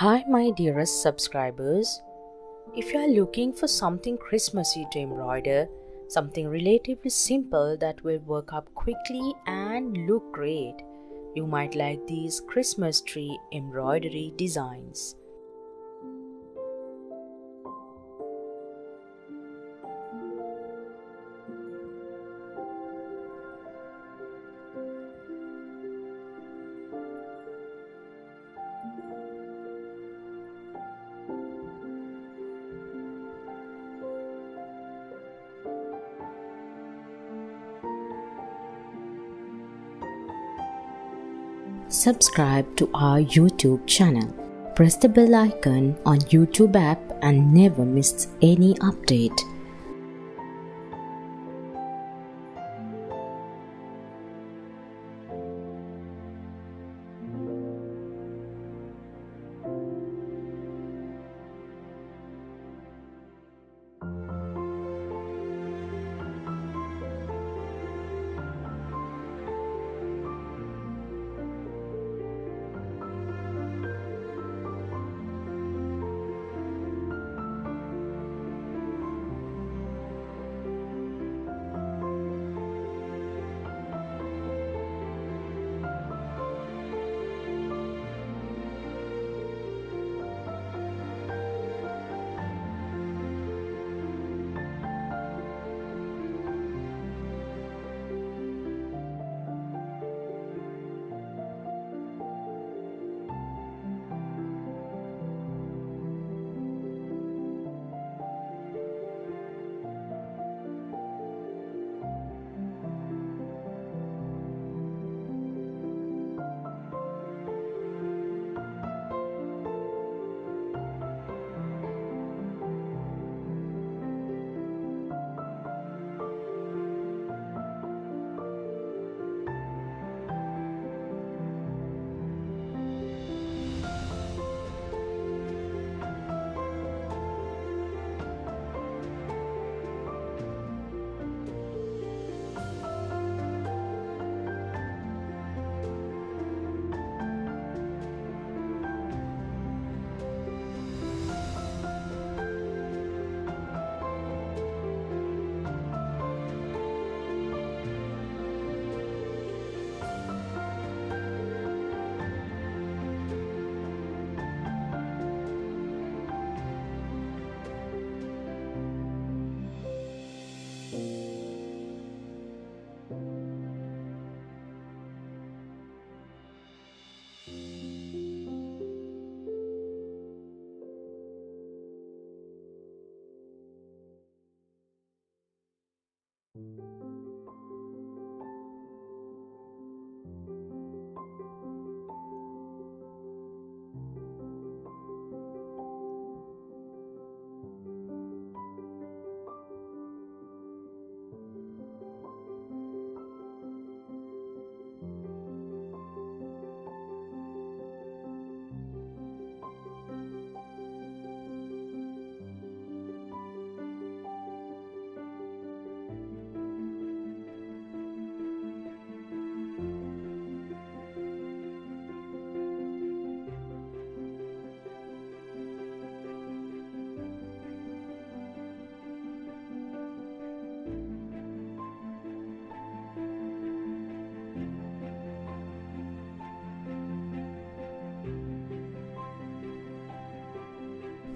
Hi my dearest subscribers, if you are looking for something Christmassy to embroider, something relatively simple that will work up quickly and look great, you might like these Christmas tree embroidery designs. Subscribe to our YouTube channel. Press the bell icon on YouTube app and never miss any update.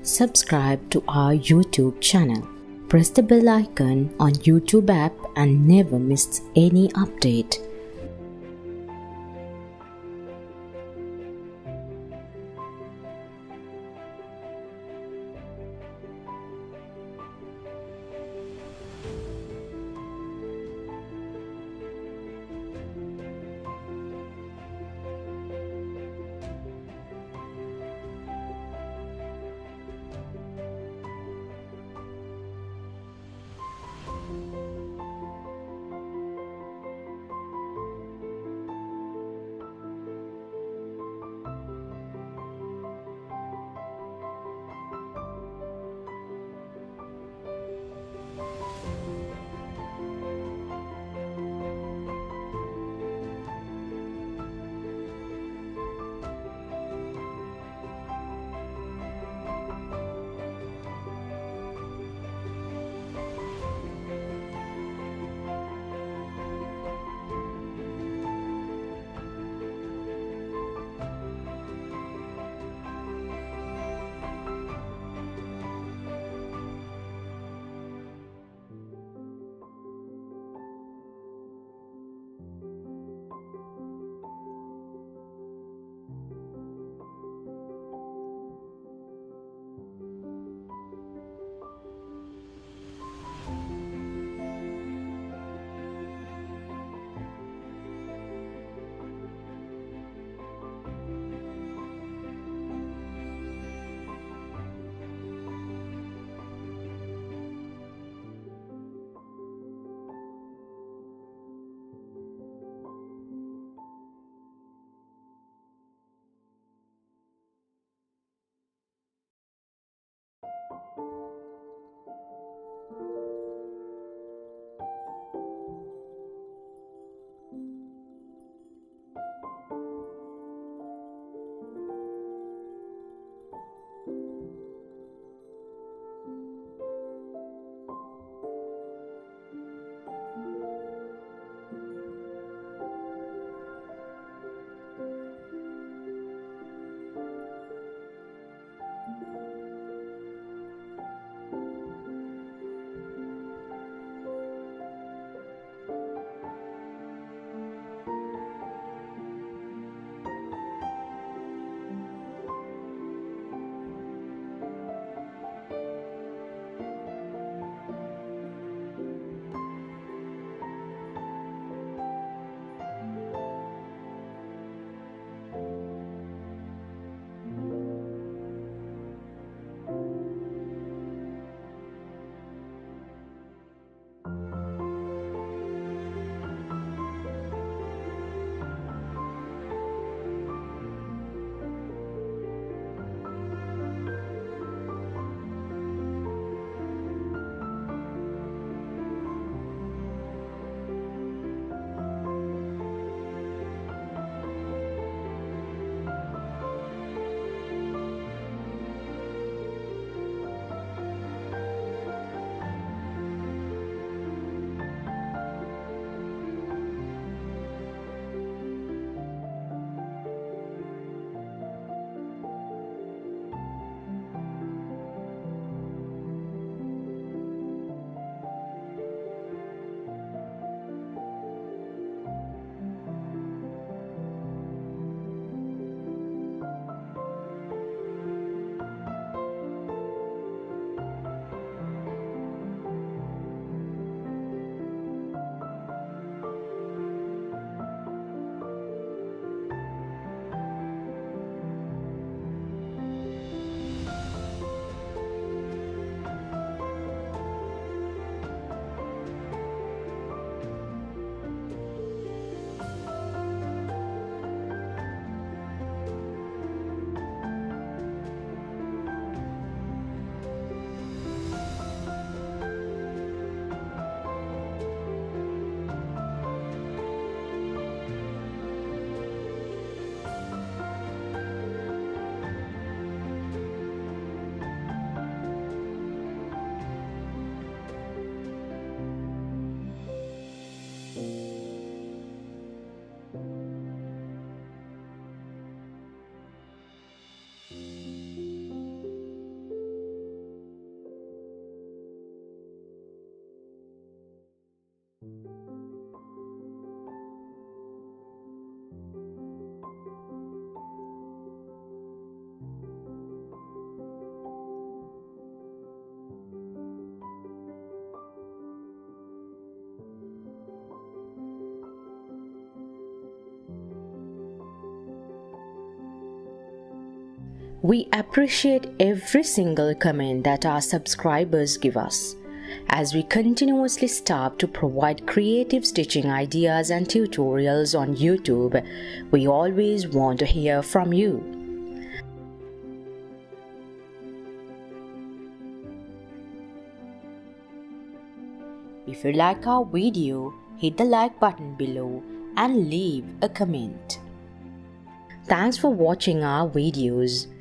Subscribe to our YouTube channel. Press the bell icon on YouTube app and never miss any update. We appreciate every single comment that our subscribers give us, as we continuously strive to provide creative stitching ideas and tutorials on YouTube. We always want to hear from you. If you like our video, hit the like button below and leave a comment. Thanks for watching our videos.